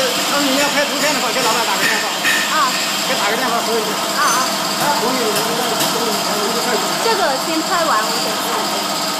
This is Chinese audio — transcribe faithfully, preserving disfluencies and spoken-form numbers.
他们要拍图片的话，给老板打个电话。啊。给打个电话说一句。啊啊。他同意，这个先拍完，我先看。